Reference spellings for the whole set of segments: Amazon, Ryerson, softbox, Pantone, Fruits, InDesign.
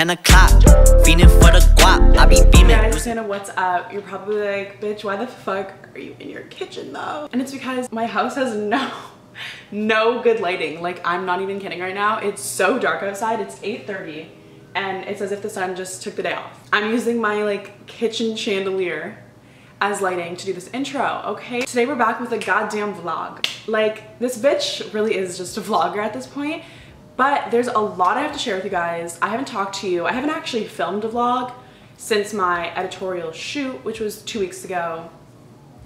10 o'clock, fiending for the guap. I be beaming. Yeah, I understand what's up. You're probably like, bitch, why the fuck are you in your kitchen though? And it's because my house has no good lighting. Like, I'm not even kidding right now. It's so dark outside. It's 8:30 and it's as if the sun just took the day off. I'm using my like kitchen chandelier as lighting to do this intro, okay? Today we're back with a goddamn vlog. Like, this bitch really is just a vlogger at this point, but there's a lot I have to share with you guys. I haven't talked to you. I haven't actually filmed a vlog since my editorial shoot, which was 2 weeks ago.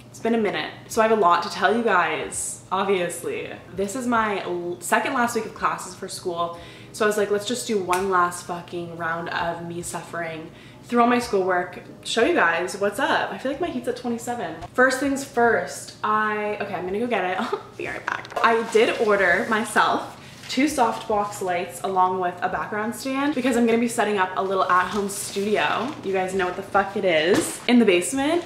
It's been a minute, so I have a lot to tell you guys, obviously. This is my second last week of classes for school, so I was like, let's just do one last fucking round of me suffering through all my schoolwork, show you guys what's up. I feel like my heat's at 27. First things first, I'm gonna go get it. I'll be right back. I did order myself 2 softbox lights along with a background stand because I'm gonna be setting up a little at-home studio. You guys know what the fuck it is. In the basement.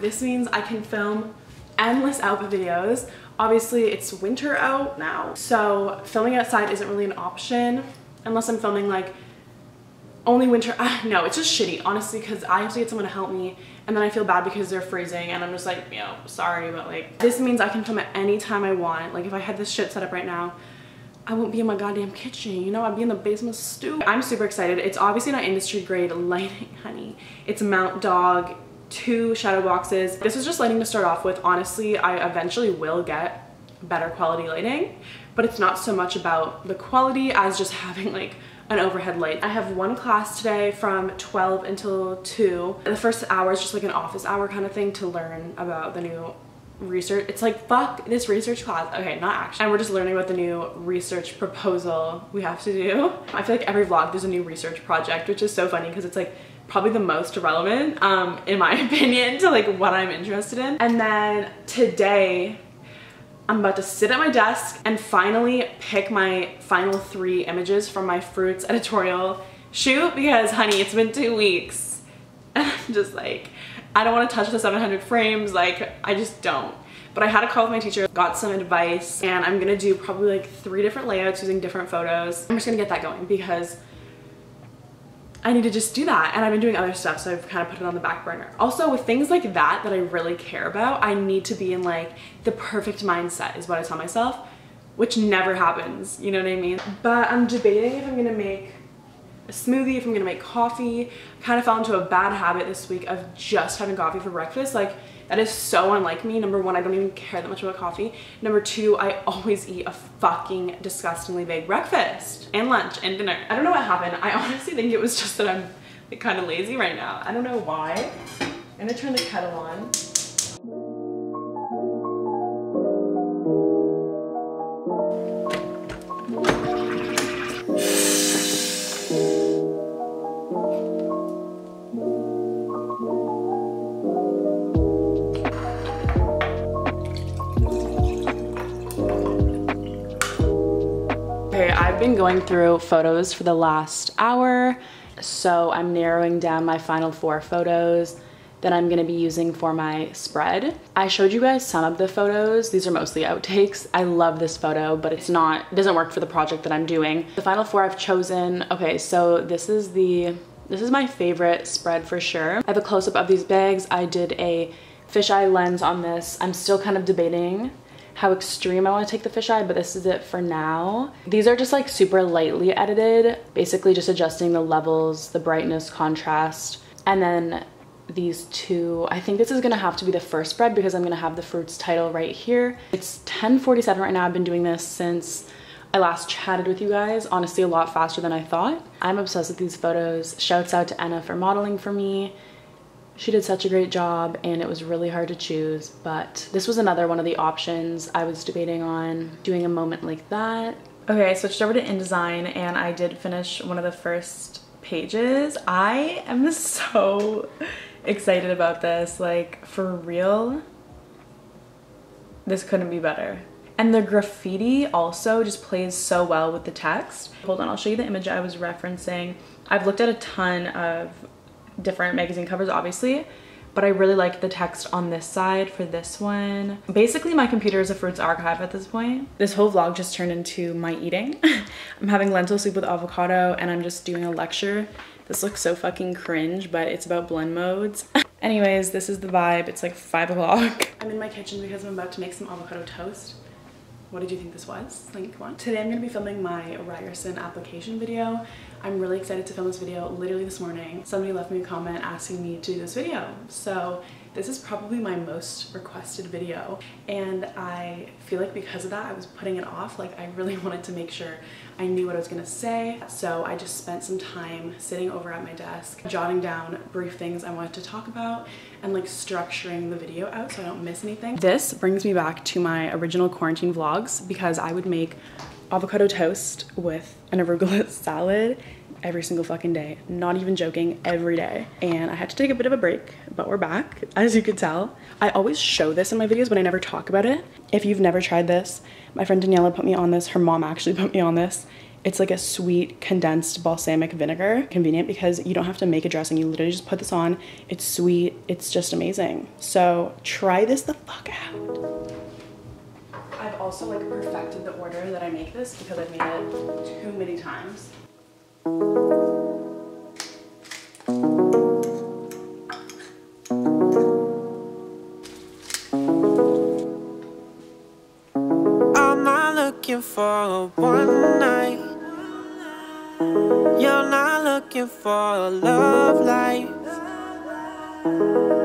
This means I can film endless outfit videos. Obviously it's winter out now, so filming outside isn't really an option unless I'm filming like only winter. No, it's just shitty, honestly, because I have to get someone to help me and then I feel bad because they're freezing and I'm just like, you know, sorry, but like, this means I can film at any time I want. Like, if I had this shit set up right now, I won't be in my goddamn kitchen, you know? I'd be in the basement stew. I'm super excited. It's obviously not industry grade lighting, honey. It's Mount Dog, 2 shadow boxes. This is just lighting to start off with. Honestly, I eventually will get better quality lighting, but it's not so much about the quality as just having like an overhead light. I have one class today from 12 until 2. The first hour is just like an office hour kind of thing to learn about the new research. It's like, fuck this research class. Okay, not actually. And we're just learning about the new research proposal we have to do. I feel like every vlog there's a new research project, which is so funny because it's like probably the most relevant, in my opinion, to like what I'm interested in. And then today I'm about to sit at my desk and finally pick my final 3 images from my Fruits editorial shoot because, honey, it's been 2 weeks. And I'm just like, I don't want to touch the 700 frames, like, I just don't. But I had a call with my teacher, got some advice, and I'm gonna do probably like 3 different layouts using different photos. I'm just gonna get that going because I need to just do that, and I've been doing other stuff, so I've kind of put it on the back burner. Also, with things like that that I really care about, I need to be in like the perfect mindset is what I tell myself, which never happens, you know what I mean? But I'm debating if I'm gonna make a smoothie, if I'm gonna make coffee. I kind of fell into a bad habit this week of just having coffee for breakfast. Like, that is so unlike me. Number 1, I don't even care that much about coffee. Number 2, I always eat a fucking disgustingly big breakfast and lunch and dinner. I don't know what happened. I honestly think it was just that I'm like, kind of lazy right now. I don't know why. I'm gonna turn the kettle on. I've been going through photos for the last hour, so I'm narrowing down my final 4 photos that I'm gonna be using for my spread. I showed you guys some of the photos. These are mostly outtakes. I love this photo, but it doesn't work for the project that I'm doing. The final 4 I've chosen, okay, so this is my favorite spread for sure. I have a close-up of these bags. I did a fisheye lens on this. I'm still kind of debating how extreme I want to take the fisheye, but this is it for now. These are just like super lightly edited, basically just adjusting the levels, the brightness, contrast, and then these 2. I think this is gonna have to be the first spread because I'm gonna have the Fruits title right here. It's 10:47 right now. I've been doing this since I last chatted with you guys, honestly a lot faster than I thought. I'm obsessed with these photos. Shouts out to Anna for modeling for me. She did such a great job and it was really hard to choose, but this was another one of the options I was debating on doing a moment like that. Okay, I switched over to InDesign and I did finish one of the first pages. I am so excited about this, like for real, this couldn't be better. And the graffiti also just plays so well with the text. Hold on, I'll show you the image I was referencing. I've looked at a ton of different magazine covers, obviously, but I really like the text on this side for this one. Basically, my computer is a Fruits archive at this point. This whole vlog just turned into my eating. I'm having lentil soup with avocado and I'm just doing a lecture. This looks so fucking cringe, but it's about blend modes. Anyways, this is the vibe. It's like 5 o'clock. I'm in my kitchen because I'm about to make some avocado toast. What did you think this was? Link one. Today I'm gonna be filming my Ryerson application video. I'm really excited to film this video. Literally this morning, somebody left me a comment asking me to do this video. So this is probably my most requested video. And I feel like because of that, I was putting it off. Like I really wanted to make sure I knew what I was gonna say. So I just spent some time sitting over at my desk, jotting down brief things I wanted to talk about and like structuring the video out so I don't miss anything. This brings me back to my original quarantine vlogs because I would make avocado toast with an arugula salad every single fucking day. Not even joking, every day. And I had to take a bit of a break, but we're back, as you could tell. I always show this in my videos, but I never talk about it. If you've never tried this, my friend Daniela put me on this. Her mom actually put me on this. It's like a sweet condensed balsamic vinegar. Convenient because you don't have to make a dressing. You literally just put this on. It's sweet. It's just amazing. So try this the fuck out. I've also like perfected the order that I make this because I've made it too many times. I'm not looking for a one night. You're not looking for a love life.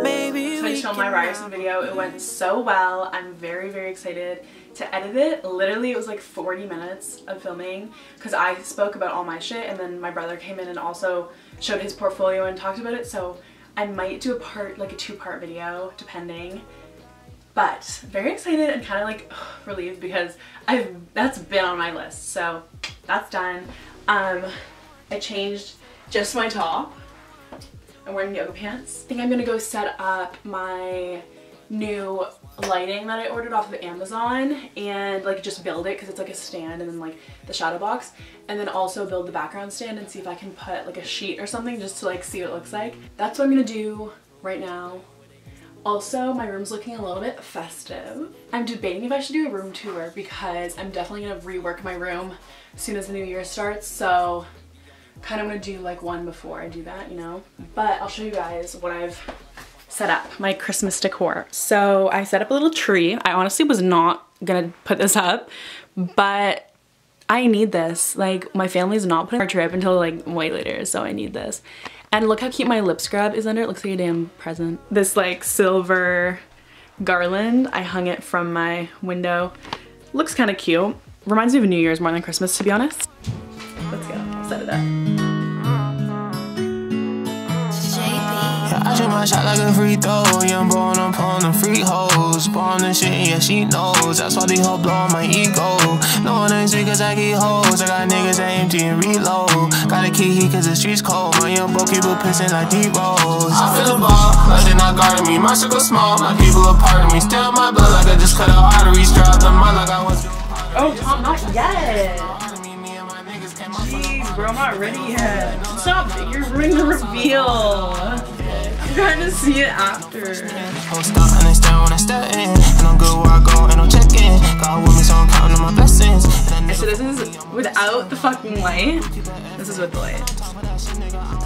Maybe so I shot my Ryerson video. It went so well. I'm very, very excited to edit it. Literally it was like 40 minutes of filming because I spoke about all my shit and then my brother came in and also showed his portfolio and talked about it, so I might do a part, like a two-part video, depending. But very excited and kind of like relieved because that's been on my list, so that's done. I changed just my top. I'm wearing yoga pants. I think I'm gonna go set up my new lighting that I ordered off of Amazon and like just build it because it's like a stand and then like the shadow box, and then also build the background stand and see if I can put like a sheet or something just to like see what it looks like. That's what I'm gonna do right now. Also, my room's looking a little bit festive. I'm debating if I should do a room tour because I'm definitely gonna rework my room as soon as the new year starts, so kind of want to do like one before I do that, you know. But I'll show you guys what I've set up, my Christmas decor. So I set up a little tree. I honestly was not gonna put this up, but I need this. Like my family's not putting our tree up until like way later, so I need this. And look how cute my lip scrub is under it. Looks like a damn present. This like silver garland, I hung it from my window. Looks kind of cute. Reminds me of New Year's more than Christmas, to be honest. Let's go, I'll set it up. I shoot my shot like a free throw, yeah, I'm born upon the free hoes. Born and shit, yeah, she knows. That's why they hoe blow on my ego. No one ain't sweet cause I get hoes. I got niggas that empty and reload. Got a key heat cause the street's cold. My young boy keep a pissin' like D-Rose. I feel a ball, like they not guarding me. My circle small, my people a part of me. Stay on my blood like I just cut out arteries. Drop the mud like I was. Oh, Tom, not yet. Jeez, bro, I'm not ready yet. Stop, you're ruining the reveal. I'm trying to see it after. So this is without the fucking light. This is with the light.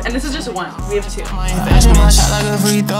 And this is just one. We have two. I'm in the truth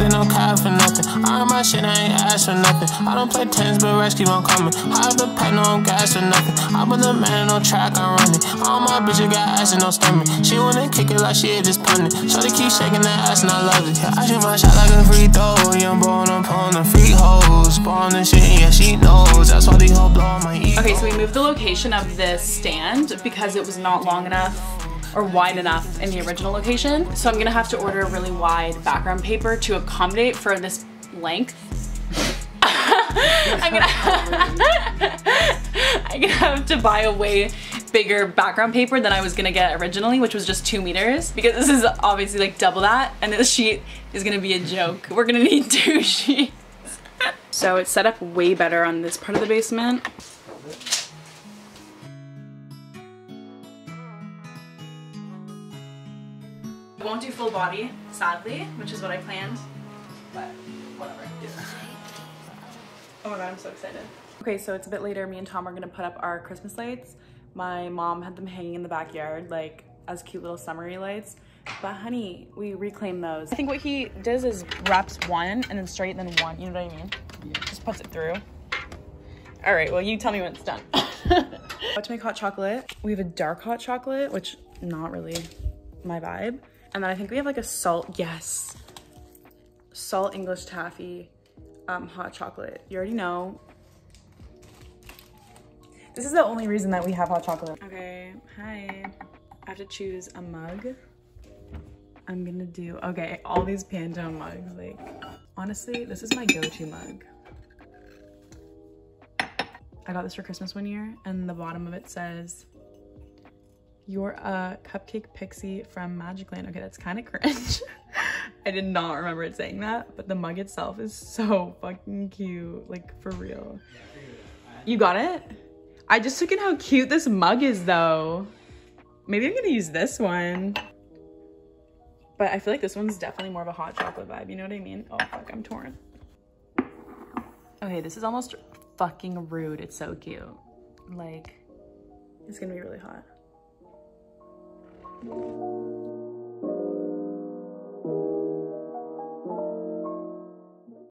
and don't cry for nothing. I earn my shit, I ain't asked for nothing. I don't play tennis, but rest keep on coming. I have the pack, no gas for nothing. I been the man, no track, I run it. All my bitches got ass and no stomach. She wanna kick it like she had just punted. So they keep shaking that ass and I love it. I shoot my shot like a free throw. Yeah, I'm born upon the free hoes. Born and shit, yeah, she knows. That's why they all blow on my ego. Okay, so we moved the location of this stand because it was not long enough or wide enough in the original location. So I'm gonna have to order a really wide background paper to accommodate for this length. I'm gonna have to buy a way bigger background paper than I was gonna get originally, which was just 2 meters, because this is obviously like double that, and this sheet is gonna be a joke. We're gonna need 2 sheets. So it's set up way better on this part of the basement. I won't do full body, sadly, which is what I planned, but whatever. Yeah. Oh my god, I'm so excited. Okay, so it's a bit later. Me and Tom are gonna put up our Christmas lights. My mom had them hanging in the backyard, like as cute little summery lights. But honey, we reclaim those. I think what he does is wraps one and then straight and then one. You know what I mean? Yeah. Just puts it through. All right, well, you tell me when it's done. About to make hot chocolate. We have a dark hot chocolate, which not really my vibe. And then I think we have like a salt, yes. Salt English taffy hot chocolate. You already know. This is the only reason that we have hot chocolate. Okay, hi. I have to choose a mug. I'm gonna do, okay, all these Pantone mugs, like, honestly, this is my go-to mug. I got this for Christmas one year, and the bottom of it says, "You're a cupcake pixie from Magic Land." Okay, that's kind of cringe. I did not remember it saying that, but the mug itself is so fucking cute, like, for real. You got it? I just took in how cute this mug is though. Maybe I'm gonna use this one. But I feel like this one's definitely more of a hot chocolate vibe, you know what I mean? Oh fuck, I'm torn. Okay, this is almost fucking rude, it's so cute. Like, it's gonna be really hot.